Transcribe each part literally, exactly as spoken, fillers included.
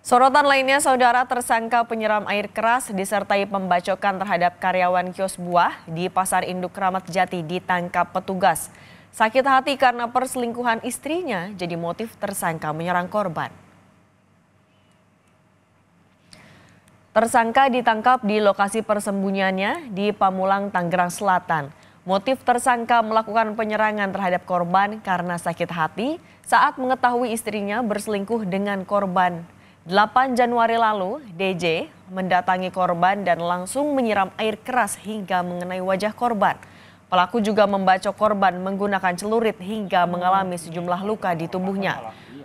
Sorotan lainnya, saudara, tersangka penyiram air keras disertai pembacokan terhadap karyawan kios buah di Pasar Induk Kramat Jati ditangkap petugas. Sakit hati karena perselingkuhan istrinya jadi motif tersangka menyerang korban. Tersangka ditangkap di lokasi persembunyiannya di Pamulang, Tangerang Selatan. Motif tersangka melakukan penyerangan terhadap korban karena sakit hati saat mengetahui istrinya berselingkuh dengan korban. delapan Januari lalu, D J mendatangi korban dan langsung menyiram air keras hingga mengenai wajah korban. Pelaku juga membacok korban menggunakan celurit hingga mengalami sejumlah luka di tubuhnya.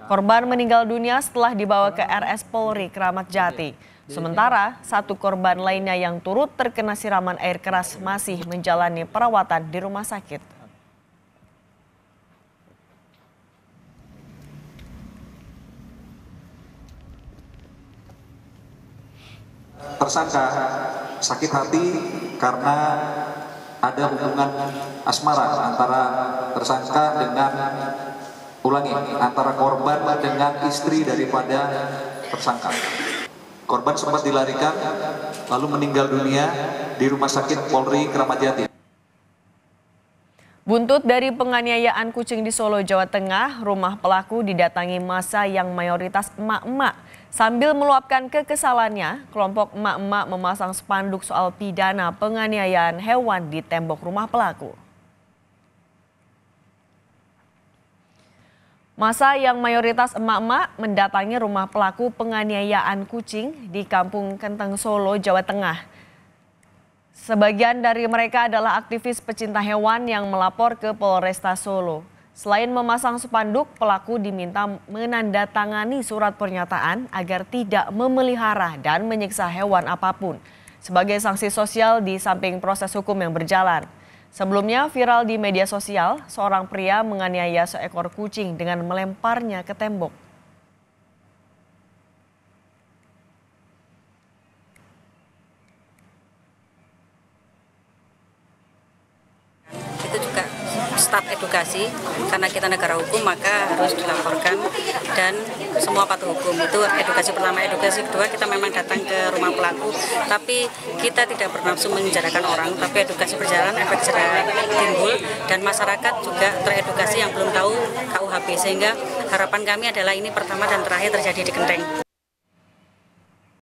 Korban meninggal dunia setelah dibawa ke R S Polri Kramat Jati. Sementara, satu korban lainnya yang turut terkena siraman air keras masih menjalani perawatan di rumah sakit. Tersangka sakit hati karena ada hubungan asmara antara tersangka dengan ulangi antara korban dengan istri daripada tersangka. Korban sempat dilarikan lalu meninggal dunia di Rumah Sakit Polri Kramat Jati. Buntut dari penganiayaan kucing di Solo, Jawa Tengah, rumah pelaku didatangi massa yang mayoritas emak-emak. Sambil meluapkan kekesalannya, kelompok emak-emak memasang spanduk soal pidana penganiayaan hewan di tembok rumah pelaku. Massa yang mayoritas emak-emak mendatangi rumah pelaku penganiayaan kucing di Kampung Kenteng, Solo, Jawa Tengah. Sebagian dari mereka adalah aktivis pecinta hewan yang melapor ke Polresta Solo. Selain memasang spanduk, pelaku diminta menandatangani surat pernyataan agar tidak memelihara dan menyiksa hewan apapun sebagai sanksi sosial di samping proses hukum yang berjalan. Sebelumnya viral di media sosial, seorang pria menganiaya seekor kucing dengan melemparnya ke tembok. Staf edukasi, karena kita negara hukum maka harus dilaporkan dan semua patuh hukum. Itu edukasi pertama. Edukasi kedua, kita memang datang ke rumah pelaku, tapi kita tidak bernafsu menjarakan orang, tapi edukasi berjalan, efek jerah timbul, dan masyarakat juga teredukasi yang belum tahu K U H P, sehingga harapan kami adalah ini pertama dan terakhir terjadi di Kenteng.